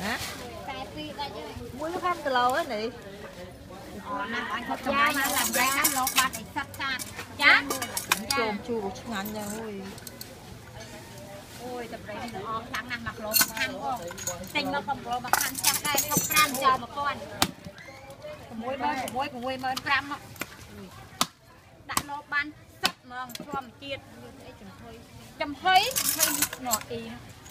Hả? Muối nó khăn từ lâu á nị. Anh có làm dây lột bát để sắt sạt. Chát. Chôm chua của ngắn nha ôi. Ôi tập đấy nó ong lắng nằm mặc lỗ mặc khăn con. Tinh nó không lỗ mặc khăn chắc đây không ram cho một con. Muối mơn của muối của muối mơn ram á. Đã lột bát sắt mà chôm chiết để chừng thôi. Chầm thấy nó y.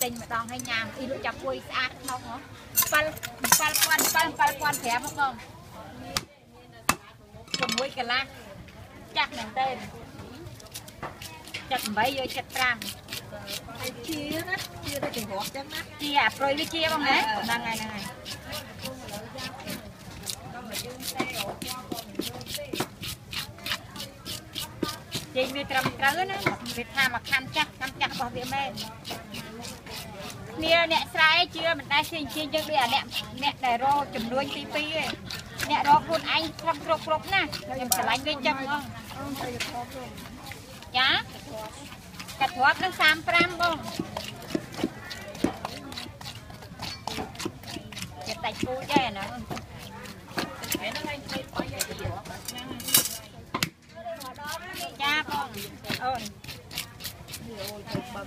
Tinh mà đòn hay nhàm y nó chập quay sạt không hả? Pal quan thẻ một con. Còn muối cả lá chắc nè tên chắc mấy giờ chắc trăm chia đó chia ra chừng hộp chắc nát chia rồi đi chia không đấy đang ngày này chị về trầm trớ nữa về thà mà khăn chắc bỏ về mẹ nè nè sai chưa mình đang xin chia cho đứa nè để rô chùm đuôi tivi nè đó con anh không rục nè em sẽ lạnh lên chậm không nhá cắt thoát nó sam pram không cái tay cô chơi nữa cha con ơi bằng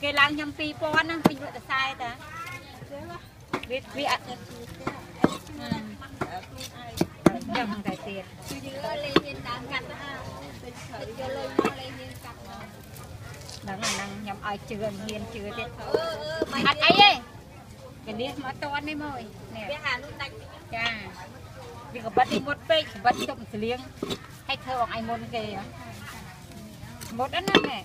cái lang nhầm pi pon nó pin vợ sai ta, biết biết chồng cái tiền đang nhầm ai chưa hiền chưa tiền ăn ấy đây cái đi mà toàn đấy mồi nè cha vì có bắt đi một pê bắt động liếng hay thơ bằng anh một kề một đất nước này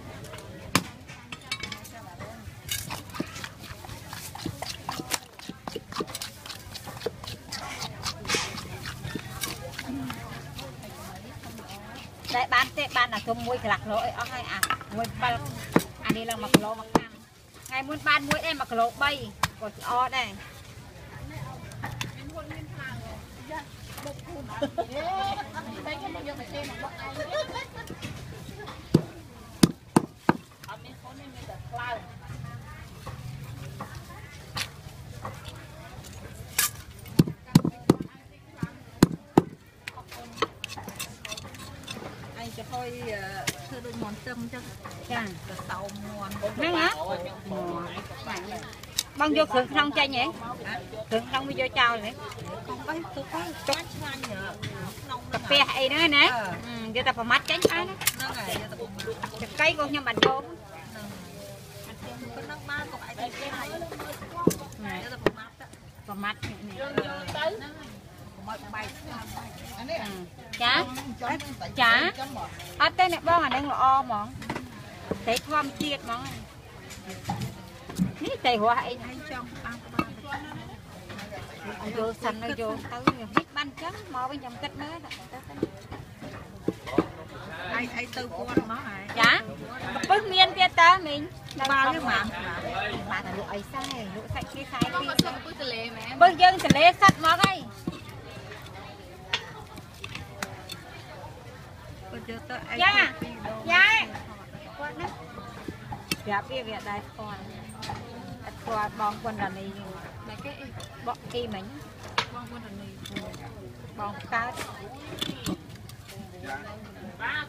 đây bán tết bán là tôm muối lạc lối ở hai à muối ba anh đi làm mặc lỗ mặc căng ngày muốn bán muối em mặc lỗ bay còn o đây thôi thưa đôi món tâm cho chàng sầu món hả bông vô khử không chơi nhỉ khử không bây giờ chào này cà phê hay nữa nè giờ ta phải mát tránh ai đó cây con nhưng bạn cô có mát chả ăn tết này bông ở đây là o món thấy thom chiết món này thấy hoa hay trong vô xanh nó vô tới nhiều hết ban chấm mò với nhầm kết mới ai từ của nó này chả bớt miên kia ta mình bao nhiêu mà là lụi sai lụi sạch cái sai bớt dân sẽ lấy sạch món đây dạ dạ dạ bia việt đại còn bong quân đàn này cái bọn kia mình bong quân đàn này bong cá này quạt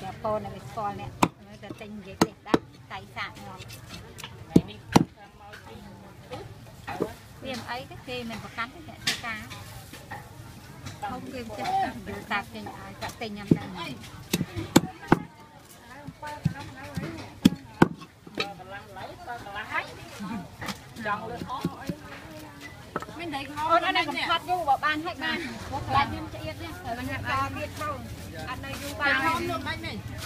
dạ con này con này nó tinh dễ đắt tài sản thì mình có cắn cái thịt cá không kêu chết tạt trên cả tình nhầm này bên đấy không ở đây cũng phát vô bảo ban hết ban là nhân chạy hết rồi mình cho biết không ăn đây vô ban không luôn bánh này.